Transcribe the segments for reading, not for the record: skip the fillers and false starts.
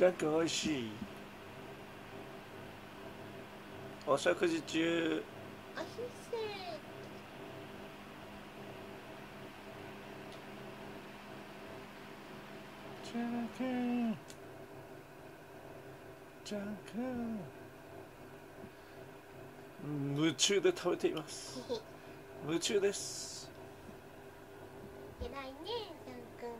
全くおいしい。お食事中。チャンクー、チャンクー、夢中で食べています。夢中です。偉いね、チャンくん。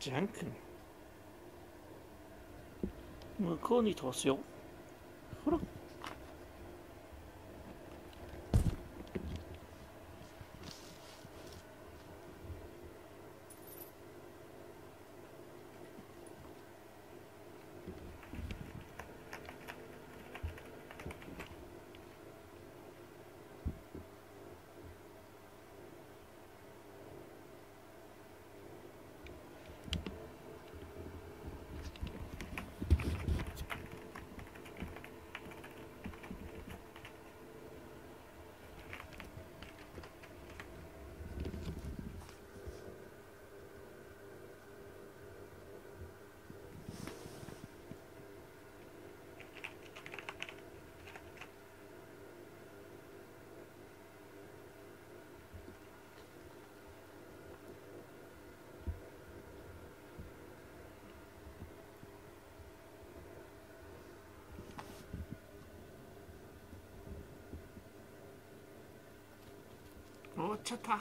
ジャン君、向こうに飛ばすよ。ほら。終わっちゃった。